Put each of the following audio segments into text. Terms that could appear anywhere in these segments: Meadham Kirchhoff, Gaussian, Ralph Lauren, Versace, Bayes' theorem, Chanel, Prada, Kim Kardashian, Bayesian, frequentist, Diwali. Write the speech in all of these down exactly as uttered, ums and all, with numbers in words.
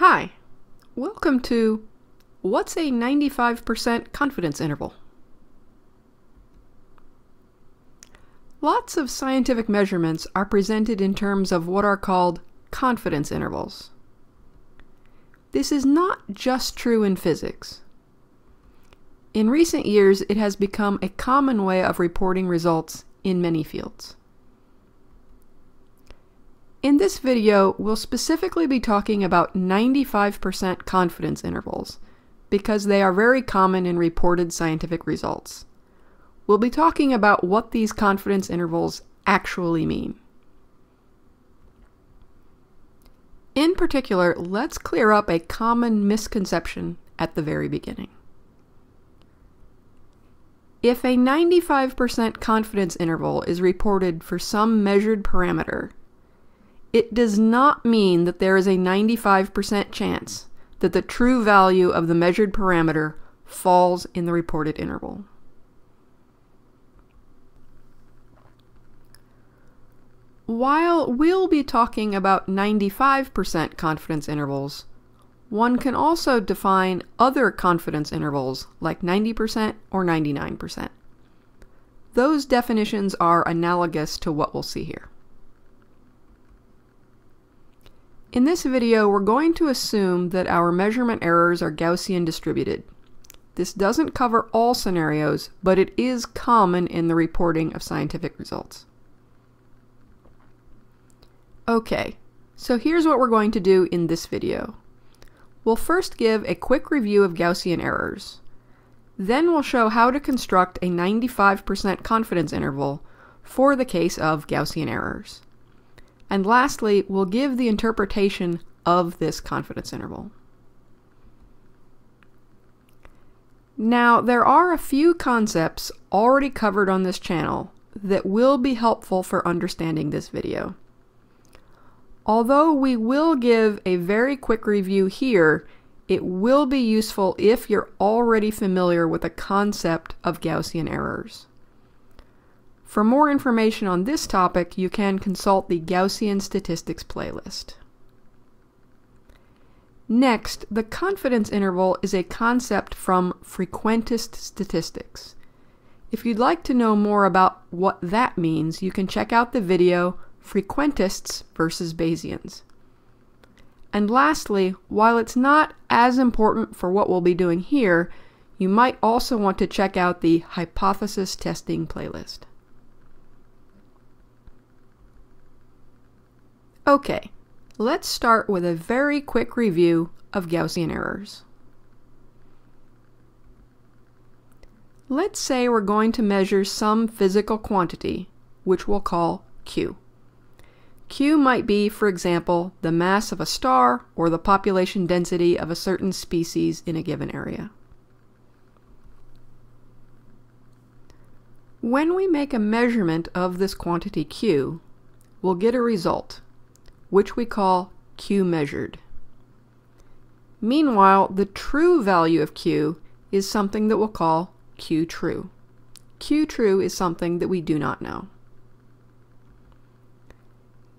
Hi, welcome to What's a ninety-five percent Confidence Interval? Lots of scientific measurements are presented in terms of what are called confidence intervals. This is not just true in physics. In recent years, it has become a common way of reporting results in many fields. In this video, we'll specifically be talking about ninety-five percent confidence intervals because they are very common in reported scientific results. We'll be talking about what these confidence intervals actually mean. In particular, let's clear up a common misconception at the very beginning. If a ninety-five percent confidence interval is reported for some measured parameter, it does not mean that there is a ninety-five percent chance that the true value of the measured parameter falls in the reported interval. While we'll be talking about ninety-five percent confidence intervals, one can also define other confidence intervals like ninety percent or ninety-nine percent. Those definitions are analogous to what we'll see here. In this video, we're going to assume that our measurement errors are Gaussian distributed. This doesn't cover all scenarios, but it is common in the reporting of scientific results. Okay, so here's what we're going to do in this video. We'll first give a quick review of Gaussian errors. Then we'll show how to construct a ninety-five percent confidence interval for the case of Gaussian errors. And lastly, we'll give the interpretation of this confidence interval. Now, there are a few concepts already covered on this channel that will be helpful for understanding this video. Although we will give a very quick review here, it will be useful if you're already familiar with the concept of Gaussian errors. For more information on this topic, you can consult the Gaussian statistics playlist. Next, the confidence interval is a concept from frequentist statistics. If you'd like to know more about what that means, you can check out the video Frequentists versus Bayesians. And lastly, while it's not as important for what we'll be doing here, you might also want to check out the hypothesis testing playlist. Okay, let's start with a very quick review of Gaussian errors. Let's say we're going to measure some physical quantity, which we'll call Q. Q might be, for example, the mass of a star or the population density of a certain species in a given area. When we make a measurement of this quantity Q, we'll get a result, which we call Q measured. Meanwhile, the true value of Q is something that we'll call Q true. Q true is something that we do not know.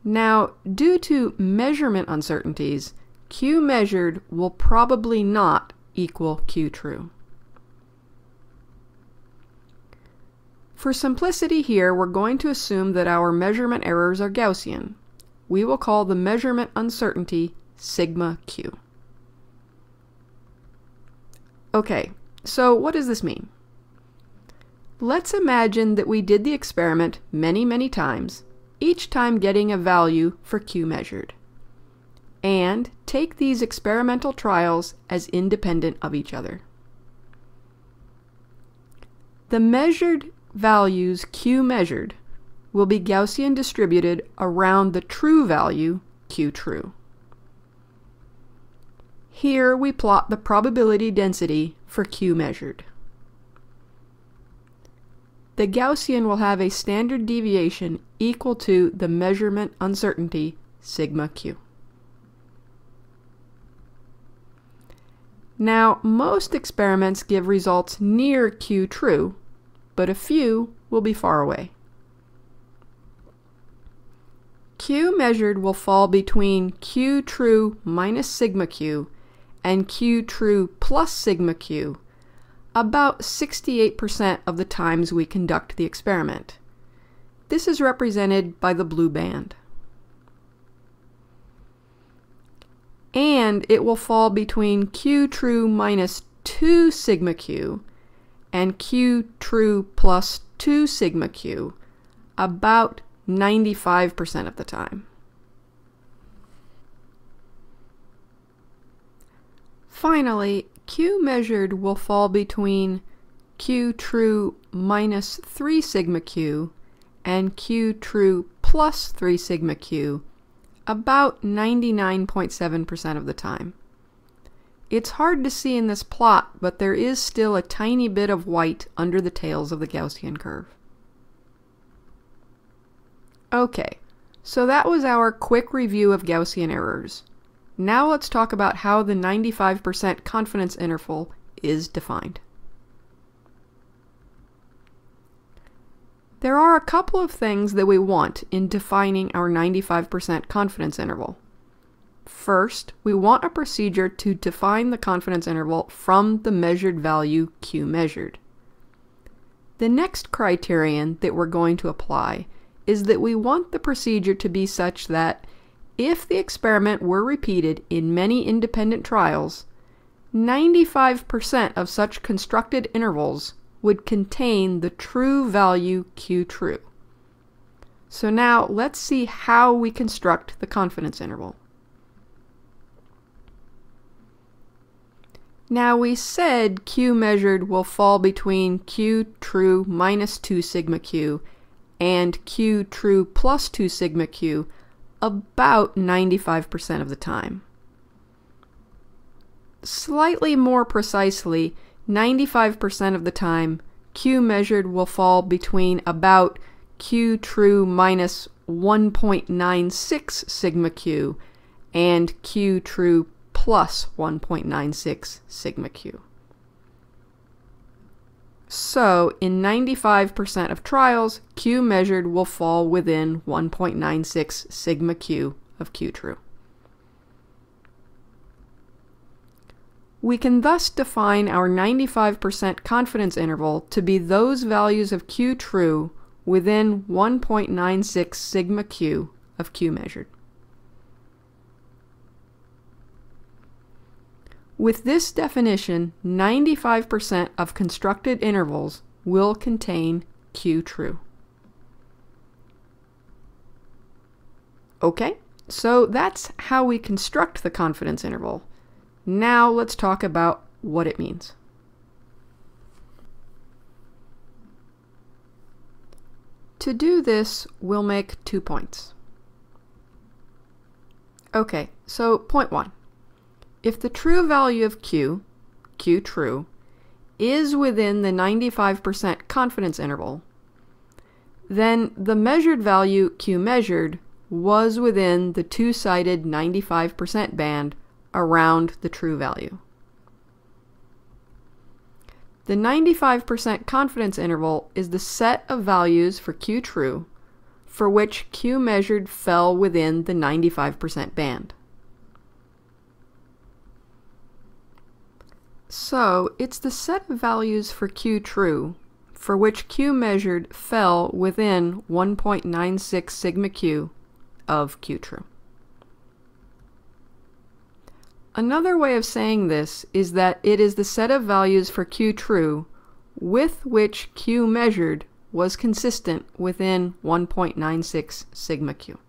Now, due to measurement uncertainties, Q measured will probably not equal Q true. For simplicity here, we're going to assume that our measurement errors are Gaussian. We will call the measurement uncertainty sigma Q. Okay, so what does this mean? Let's imagine that we did the experiment many, many times, each time getting a value for Q measured, and take these experimental trials as independent of each other. The measured values Q measured will be Gaussian distributed around the true value Q true. Here we plot the probability density for Q measured. The Gaussian will have a standard deviation equal to the measurement uncertainty sigma Q. Now, most experiments give results near Q true, but a few will be far away. Q measured will fall between Q true minus sigma Q and Q true plus sigma Q about sixty-eight percent of the times we conduct the experiment. This is represented by the blue band. And it will fall between Q true minus two sigma Q and Q true plus two sigma Q about ninety-five percent of the time. Finally, Q measured will fall between Q true minus three sigma Q and Q true plus three sigma Q about ninety-nine point seven percent of the time. It's hard to see in this plot, but there is still a tiny bit of white under the tails of the Gaussian curve. Okay, so that was our quick review of Gaussian errors. Now let's talk about how the ninety-five percent confidence interval is defined. There are a couple of things that we want in defining our ninety-five percent confidence interval. First, we want a procedure to define the confidence interval from the measured value Q measured. The next criterion that we're going to apply is that we want the procedure to be such that if the experiment were repeated in many independent trials, ninety-five percent of such constructed intervals would contain the true value Q true. So now let's see how we construct the confidence interval. Now we said Q measured will fall between Q true minus two sigma Q and Q true plus two sigma Q about ninety-five percent of the time. Slightly more precisely, ninety-five percent of the time, Q measured will fall between about Q true minus one point nine six sigma Q and Q true plus one point nine six sigma Q. So, in ninety-five percent of trials, Q measured will fall within one point nine six sigma Q of Q true. We can thus define our ninety-five percent confidence interval to be those values of Q true within one point nine six sigma Q of Q measured. With this definition, ninety-five percent of constructed intervals will contain Q true. Okay, so that's how we construct the confidence interval. Now let's talk about what it means. To do this, we'll make two points. Okay, so point one. If the true value of Q, Q true, is within the ninety-five percent confidence interval, then the measured value Q measured was within the two-sided ninety-five percent band around the true value. The ninety-five percent confidence interval is the set of values for Q true for which Q measured fell within the ninety-five percent band. So, it's the set of values for Q true for which Q measured fell within one point nine six sigma Q of Q true. Another way of saying this is that it is the set of values for Q true with which Q measured was consistent within one point nine six sigma Q.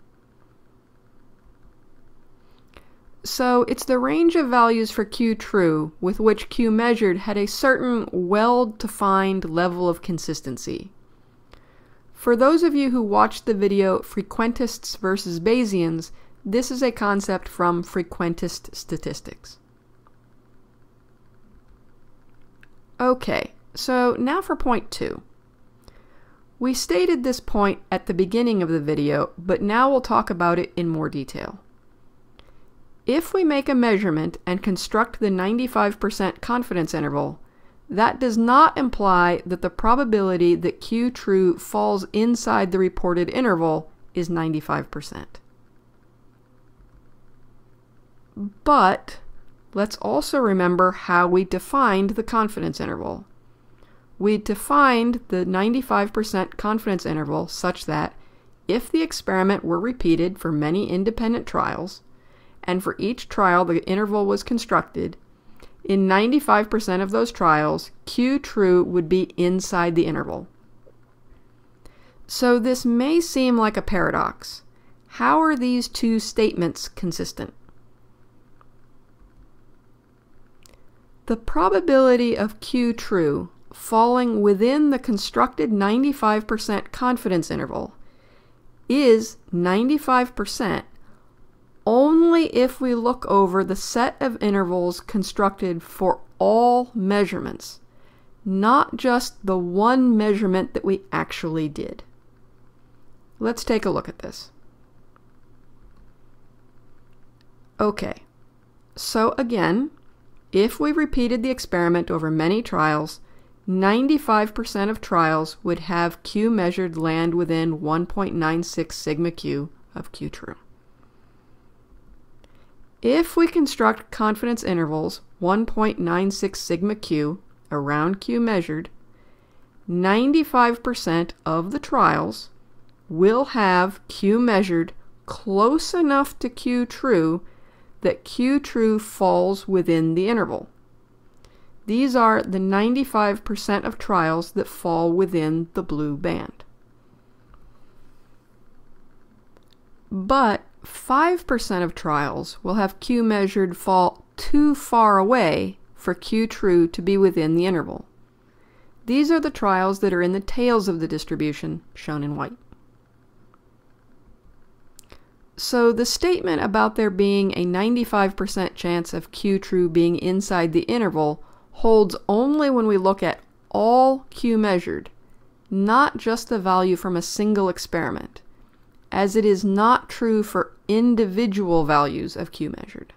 So it's the range of values for Q true with which Q measured had a certain well-defined level of consistency. For those of you who watched the video Frequentists versus Bayesians, this is a concept from frequentist statistics. Okay, so now for point two. We stated this point at the beginning of the video, but now we'll talk about it in more detail. If we make a measurement and construct the ninety-five percent confidence interval, that does not imply that the probability that Q true falls inside the reported interval is ninety-five percent. But let's also remember how we defined the confidence interval. We defined the ninety-five percent confidence interval such that if the experiment were repeated for many independent trials, and for each trial the interval was constructed, in ninety-five percent of those trials, Q true would be inside the interval. So this may seem like a paradox. How are these two statements consistent? The probability of Q true falling within the constructed ninety-five percent confidence interval is ninety-five percent only if we look over the set of intervals constructed for all measurements, not just the one measurement that we actually did. Let's take a look at this. Okay, so again, if we repeated the experiment over many trials, ninety-five percent of trials would have Q measured land within one point nine six sigma Q of Q true. If we construct confidence intervals one point nine six sigma Q around Q measured, ninety-five percent of the trials will have Q measured close enough to Q true that Q true falls within the interval. These are the ninety-five percent of trials that fall within the blue band. But five percent of trials will have Q measured fall too far away for Q true to be within the interval. These are the trials that are in the tails of the distribution, shown in white. So the statement about there being a ninety-five percent chance of Q true being inside the interval holds only when we look at all Q measured, not just the value from a single experiment, as it is not true for individual values of Q measured.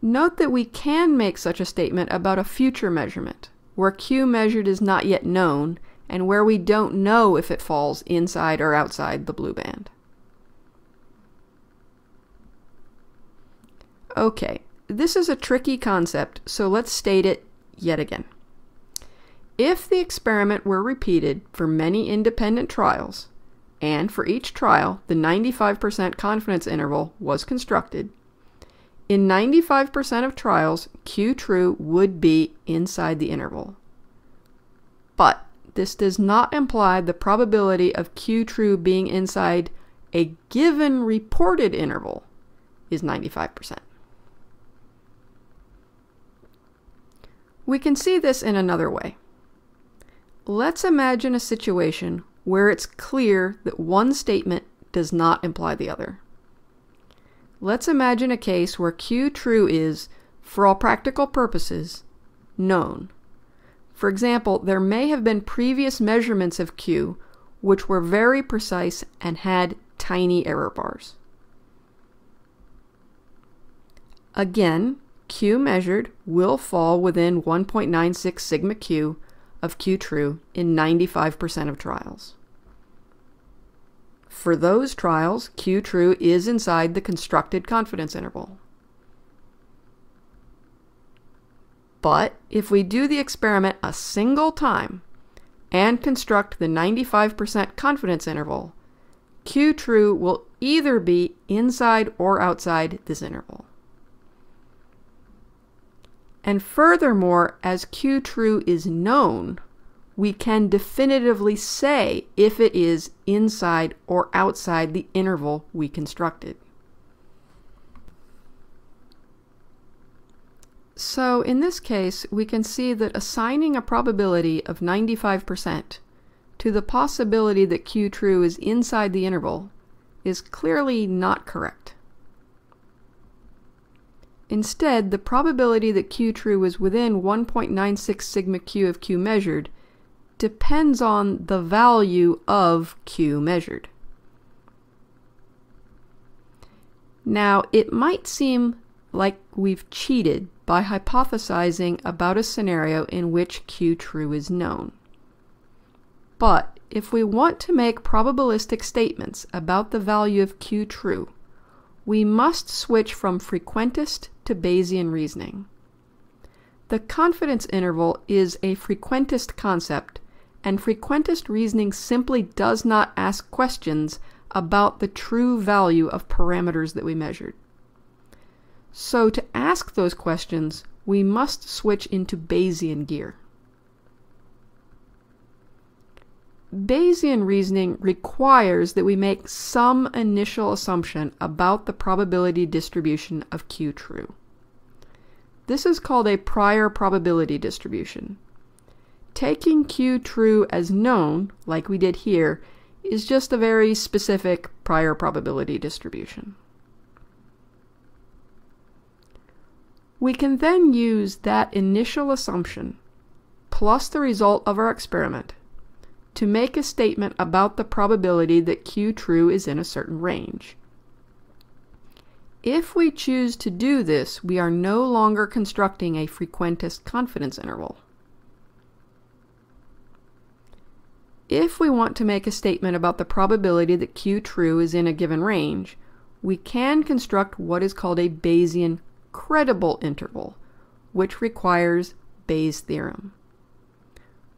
Note that we can make such a statement about a future measurement, where Q measured is not yet known, and where we don't know if it falls inside or outside the blue band. Okay, this is a tricky concept, so let's state it yet again. If the experiment were repeated for many independent trials, and for each trial the ninety-five percent confidence interval was constructed, in ninety-five percent of trials Q true would be inside the interval. But this does not imply the probability of Q true being inside a given reported interval is ninety-five percent. We can see this in another way. Let's imagine a situation where it's clear that one statement does not imply the other. Let's imagine a case where Q true is, for all practical purposes, known. For example, there may have been previous measurements of Q which were very precise and had tiny error bars. Again, Q measured will fall within one point nine six sigma Q of Q true in ninety-five percent of trials. For those trials, Q true is inside the constructed confidence interval. But if we do the experiment a single time and construct the ninety-five percent confidence interval, Q true will either be inside or outside this interval. And furthermore, as Q true is known, we can definitively say if it is inside or outside the interval we constructed. So in this case, we can see that assigning a probability of ninety-five percent to the possibility that Q true is inside the interval is clearly not correct. Instead, the probability that Q true is within one point nine six sigma Q of Q measured depends on the value of Q measured. Now, it might seem like we've cheated by hypothesizing about a scenario in which Q true is known. But if we want to make probabilistic statements about the value of Q true, we must switch from frequentist to Bayesian reasoning. The confidence interval is a frequentist concept, and frequentist reasoning simply does not ask questions about the true value of parameters that we measured. So to ask those questions, we must switch into Bayesian gear. Bayesian reasoning requires that we make some initial assumption about the probability distribution of Q true. This is called a prior probability distribution. Taking Q true as known, like we did here, is just a very specific prior probability distribution. We can then use that initial assumption, plus the result of our experiment, to make a statement about the probability that Q true is in a certain range. If we choose to do this, we are no longer constructing a frequentist confidence interval. If we want to make a statement about the probability that Q true is in a given range, we can construct what is called a Bayesian credible interval, which requires Bayes' theorem.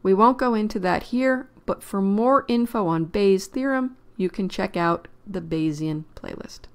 We won't go into that here, but for more info on Bayes' theorem, you can check out the Bayesian playlist.